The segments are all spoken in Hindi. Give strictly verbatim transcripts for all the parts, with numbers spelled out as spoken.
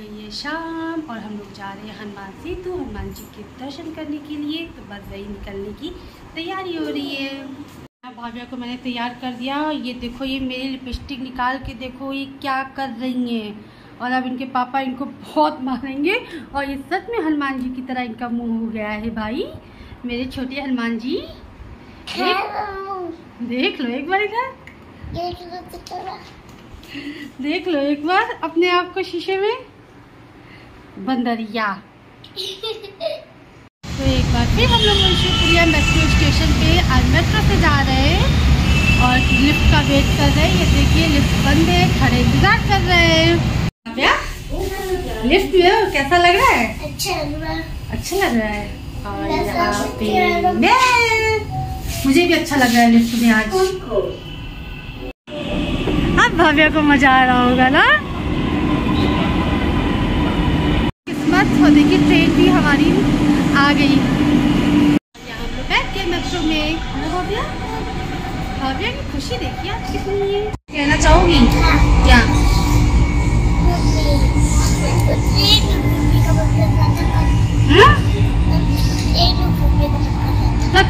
गई है शाम और हम लोग जा रहे हैं हनुमान सेतु हनुमान जी के दर्शन करने के लिए। तो बस वही निकलने की तैयारी हो रही है। भाभीिया को मैंने तैयार कर दिया। ये देखो, ये मेरी लिपस्टिक निकाल के देखो ये क्या कर रही हैं। और अब इनके पापा इनको बहुत मारेंगे। और ये सच में हनुमान जी की तरह इनका मुंह हो गया है भाई, मेरे छोटे हनुमान जी। देख लो एक बार इधर, देख लो एक बार अपने आप को शीशे में, बंदरिया। तो एक बार फिर हम लोग ऋषिपुरिया मेट्रो स्टेशन पे आज मेट्रो से जा रहे हैं और लिफ्ट का वेट कर रहे हैं। ये देखिए लिफ्ट बंद है, खड़े इंतजार कर रहे हैं लिफ्ट में। कैसा लग रहा है? अच्छा लग रहा है, अच्छा लग रहा है। और यहाँ पे मैं, मुझे भी अच्छा लग रहा है लिफ्ट में आज। अब भाभ्या को मजा आ रहा होगा ना। किस्मत हो, देखिए ट्रेन भी हमारी आ गई। यहाँ पे बैठ के मेट्रो में भाभ्या, भाभ्या की खुशी देखिए आप कितनी। कहना चाहोगी क्या?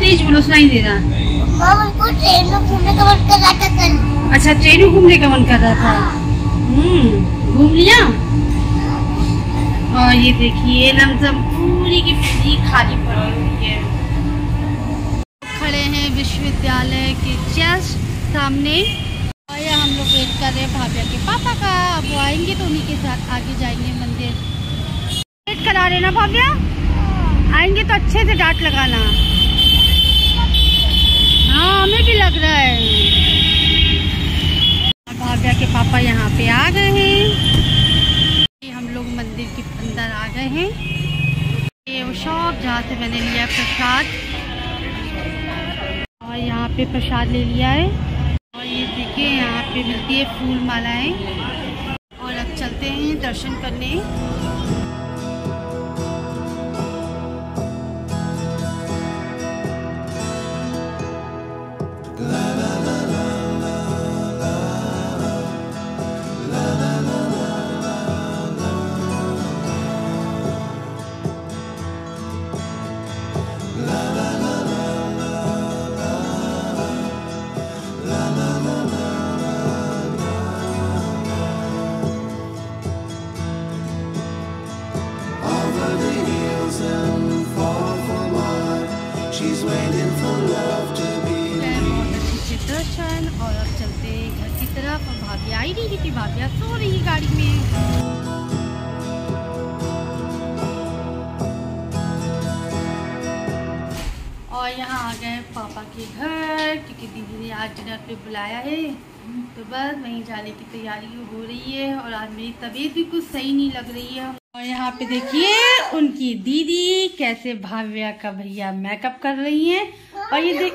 प्लीज बोलो, सुनाई दे रहा। ट्रेन में घूमने का मन कर रहा था कल। अच्छा, ट्रेन में घूमने का मन कर रहा था। हम्म, घूम लिया। और ये देखिए लमसम पूरी की पूरी खाली पड़ी हुई है। खड़े हैं विश्वविद्यालय के जस्ट सामने और हम लोग वेट कर रहे हैं भाभ्या के पापा का। अब वो आएंगे तो उन्हीं के साथ आगे जाएंगे मंदिर। वेट करा रहे ना भाभ्या, आएंगे तो अच्छे से डांट लगाना। हाँ, हमें भी लग रहा है। भाभ्या के पापा यहाँ पे आ गए हैं, मंदिर के अंदर आ गए हैं। ये वो शॉप जहाँ से मैंने लिया प्रसाद, और यहाँ पे प्रसाद ले लिया है। और ये देखिए यहाँ पे मिलती है फूल मालाएं। और अब चलते हैं दर्शन करने। और अब चलते हैं घर की तरफ। और भाभी आई नहीं क्योंकि भाभी सो रही है गाड़ी में। और यहाँ आ गए पापा के घर क्योंकि दीदी ने आज डिनर पे बुलाया है। तो बस वहीं जाने की तैयारी हो रही है। और आज मेरी तबीयत भी कुछ सही नहीं लग रही है। और यहाँ पे देखिए उनकी दीदी कैसे भाव्या का भैया मेकअप कर रही है। और ये देख,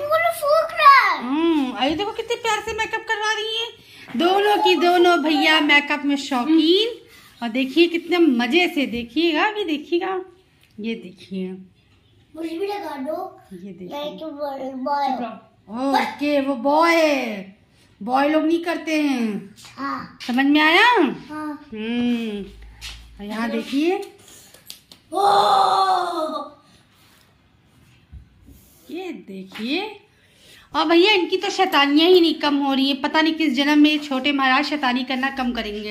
हम्म, और ये देखो कितने प्यार से मेकअप करवा रही है। दोनों की दोनों भैया मेकअप में शौकीन। और देखिए कितने मजे से, देखिएगा भी देखिएगा। ये देखिए मुझे भी लगा दो। ये देखिए ओके, वो बॉय बॉय लोग नहीं करते हैं। हाँ। समझ में आया। हाँ। हम्म, यहाँ देखिए ये देखिए। और भैया इनकी तो शैतानियाँ ही नहीं कम हो रही है। पता नहीं किस जन्म में छोटे महाराज शैतानी करना कम करेंगे।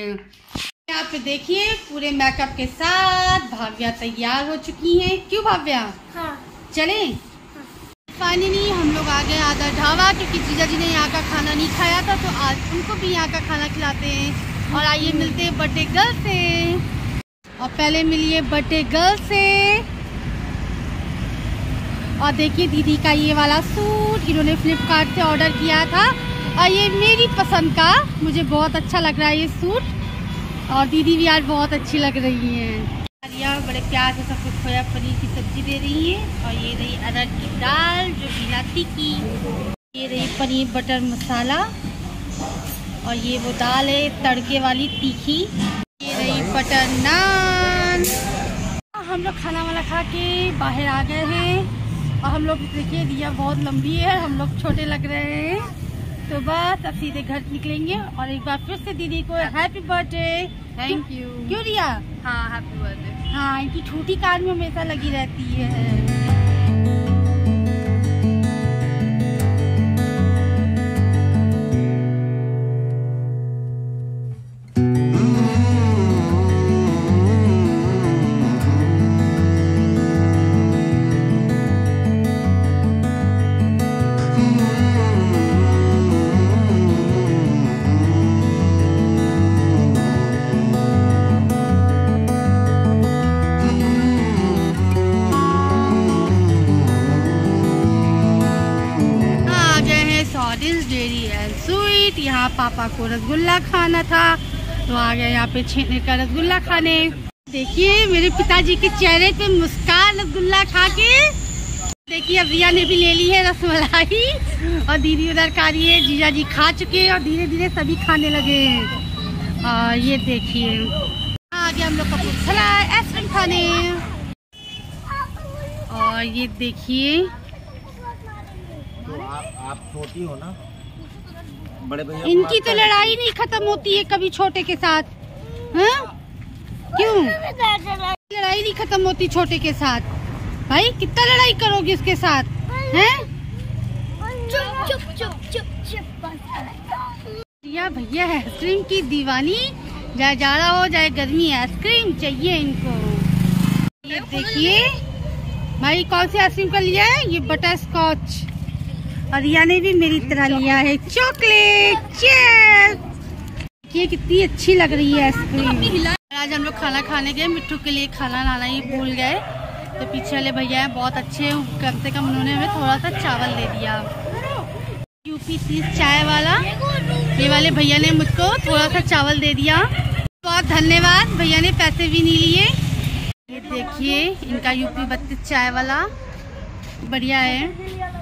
यहाँ पे देखिए पूरे मेकअप के साथ भाव्या तैयार हो चुकी हैं। क्यों भाव्या? हाँ। चले। हाँ। फाइनली हम लोग आ गए आदर्श ढाबा क्योंकि जीजा जी ने यहाँ का खाना नहीं खाया था तो आज उनको भी यहाँ का खाना खिलाते हैं। और आइए मिलते हैं बर्थडे गर्ल से। और पहले मिलिए बर्थडे गर्ल से। और देखिए दीदी का ये वाला सूट इन्होंने फ्लिपकार्ट से ऑर्डर किया था। और ये मेरी पसंद का, मुझे बहुत अच्छा लग रहा है ये सूट। और दीदी भी आज बहुत अच्छी लग रही है। आरिया बड़े प्यार से सबको खोया पनीर की सब्जी दे रही है। और ये रही अरहर की दाल जो बिना तीखी। ये रही पनीर बटर मसाला। और ये वो दाल है तड़के वाली तीखी। ये रही बटर नान। हम लोग खाना वाला खा के बाहर आ गए हैं। और हम लोग देखिए दिया बहुत लंबी है, हम लोग छोटे लग रहे हैं। तो बस अब सीधे घर निकलेंगे। और एक बार फिर से दीदी को हैप्पी बर्थडे। Thank you. क्यों रिया? हाँ हैप्पी बर्थडे। हाँ, इनकी छोटी कार में हमेशा लगी रहती है। डेरी एंड स्वीट, यहाँ पापा को रसगुल्ला खाना था तो आ गया यहाँ पे छेने का रसगुल्ला खाने। देखिए मेरे पिताजी के चेहरे पे मुस्कान रसगुल्ला खा के। देखिए अब रिया ने भी ले ली है रसमलाई और दीदी उधर खा रही है, जीजा जी खा चुके हैं और धीरे धीरे सभी खाने लगे हैं। और ये देखिए आ गया हम लोग कपूरथला आइसक्रीम खाने। और ये देखिए तो आप आप छोटी हो ना, बड़े भैया इनकी तो लड़ाई नहीं खत्म होती है कभी छोटे के साथ। हाँ? क्यों लड़ाई नहीं खत्म होती छोटे के साथ? भाई कितना लड़ाई करोगे उसके साथ? हैं? चुप चुप चुप चुप चुप रिया भैया है आइसक्रीम की दीवानी, चाहे जाड़ा हो चाहे गर्मी आइसक्रीम चाहिए इनको। ये देखिए भाई कौन सी आइसक्रीम का लिया है? ये बटर स्कॉच। और रिया ने भी मेरी तरह लिया है चॉकलेट। चीज़ ये कितनी अच्छी लग रही है आइसक्रीम। आज हम लोग खाना खाने गए, मिट्टू के लिए खाना लाना ही भूल गए तो पीछे वाले भैया बहुत अच्छे, कम से कम उन्होंने हमें थोड़ा सा चावल दे दिया। यूपी चीज चाय वाला ये वाले भैया ने मुझको थोड़ा सा चावल दे दिया, बहुत धन्यवाद। भैया ने पैसे भी नहीं लिए। ये देखिए इनका यूपी बत्तीस चाय वाला बढ़िया है।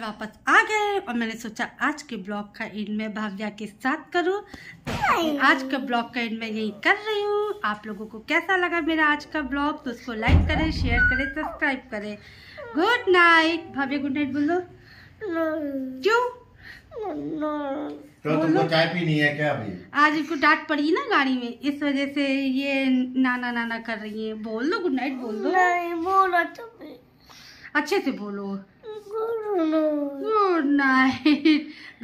वापस आ गए और मैंने सोचा आज के ब्लॉग का एंड मैं भाव्या के साथ करूं तो आज का ब्लॉग का एंड मैं यही कर रही हूं। आप लोगों को कैसा लगा मेरा आज का ब्लॉग तो उसको लाइक करें, शेयर करें, सब्सक्राइब करें। Good night. भाभी गुड नाइट बोलो। क्यों तो तुमको चाय पीनी है क्या अभी? आज इनको डांट पड़ी ना गाड़ी में, इस वजह से ये नाना नाना कर रही है। बोल दो गुड नाइट, बोल दो अच्छे से बोलो। Good night,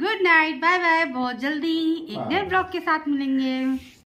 good night, bye bye. बहुत जल्दी एक नए ब्लॉग के साथ मिलेंगे।